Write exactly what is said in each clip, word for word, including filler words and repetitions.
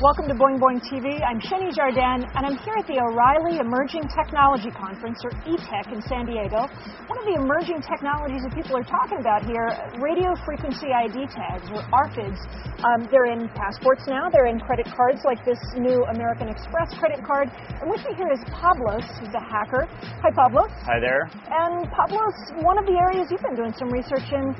Welcome to Boing Boing T V. I'm Jenny Jardin, and I'm here at the O'Reilly Emerging Technology Conference, or E TECH, in San Diego. One of the emerging technologies that people are talking about here, radio frequency I D tags, or R F I Ds. Um, they're in passports now. They're in credit cards, like this new American Express credit card. And with me here is Pablos, who's a hacker. Hi, Pablos. Hi there. And Pablos, one of the areas you've been doing some research in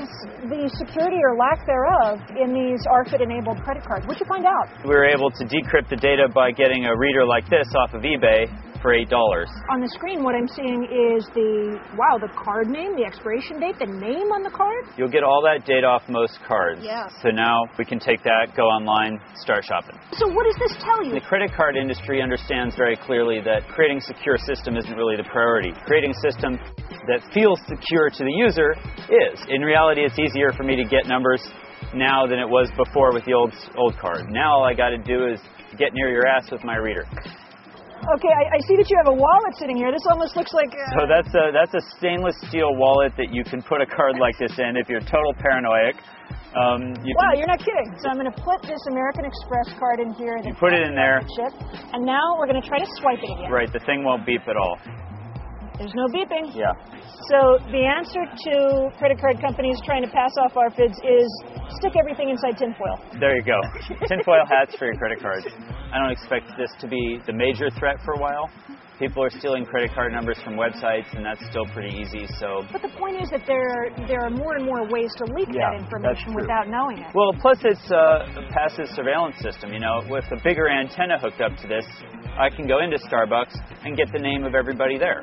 is the security or lack thereof in these R F I D-enabled credit cards. What'd you find out? We were able to decrypt the data by getting a reader like this off of eBay for eight dollars. On the screen, what I'm seeing is the, wow, the card name, the expiration date, the name on the card? You'll get all that data off most cards. Yeah. So now we can take that, go online, start shopping. So what does this tell you? The credit card industry understands very clearly that creating a secure system isn't really the priority. Creating a system that feels secure to the user is. In reality, it's easier for me to get numbers now than it was before with the old old card. Now all I got to do is get near your ass with my reader. Okay, I, I see that you have a wallet sitting here. This almost looks like... Uh... So that's a, that's a stainless steel wallet that you can put a card like this in if you're total paranoid. Um, you wow, you're not kidding. So I'm going to put this American Express card in here. You put it in there. Chip, and now we're going to try to swipe it again. Right, the thing won't beep at all. There's no beeping. Yeah. So the answer to credit card companies trying to pass off R F I Ds is stick everything inside tinfoil. There you go. Tinfoil hats for your credit cards. I don't expect this to be the major threat for a while. People are stealing credit card numbers from websites, and that's still pretty easy. So, but the point is that there there are more and more ways to leak yeah, that information without knowing it. Well, plus it's uh, a passive surveillance system. You know, with a bigger antenna hooked up to this, I can go into Starbucks and get the name of everybody there.